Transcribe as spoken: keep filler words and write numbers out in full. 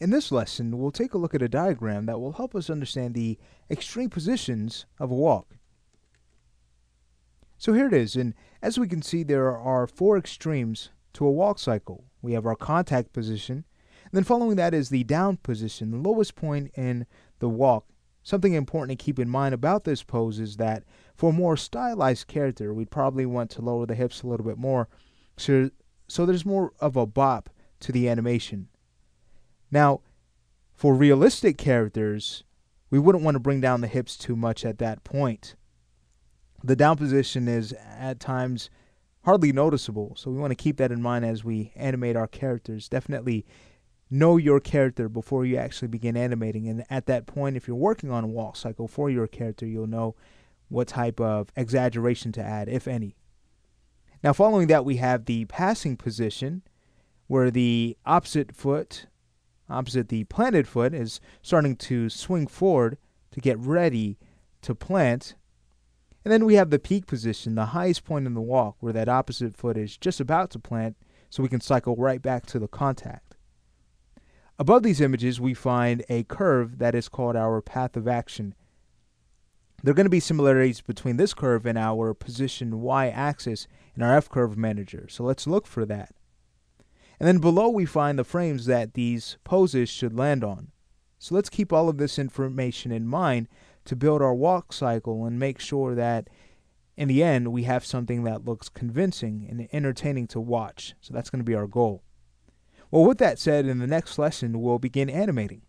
In this lesson, we'll take a look at a diagram that will help us understand the extreme positions of a walk. So here it is, and as we can see, there are four extremes to a walk cycle. We have our contact position, and then following that is the down position, the lowest point in the walk. Something important to keep in mind about this pose is that for a more stylized character, we'd probably want to lower the hips a little bit more, so, so there's more of a bop to the animation. Now, for realistic characters, we wouldn't want to bring down the hips too much at that point. The down position is, at times, hardly noticeable, so we want to keep that in mind as we animate our characters. Definitely know your character before you actually begin animating, and at that point, if you're working on a walk cycle for your character, you'll know what type of exaggeration to add, if any. Now, following that, we have the passing position, where the opposite foot opposite the planted foot is starting to swing forward to get ready to plant. And then we have the peak position, the highest point in the walk, where that opposite foot is just about to plant, so we can cycle right back to the contact. Above these images, we find a curve that is called our path of action. There are going to be similarities between this curve and our position y-axis in our F-curve manager, so let's look for that. And then below we find the frames that these poses should land on. So let's keep all of this information in mind to build our walk cycle and make sure that in the end we have something that looks convincing and entertaining to watch. So that's going to be our goal. Well, with that said, in the next lesson we'll begin animating.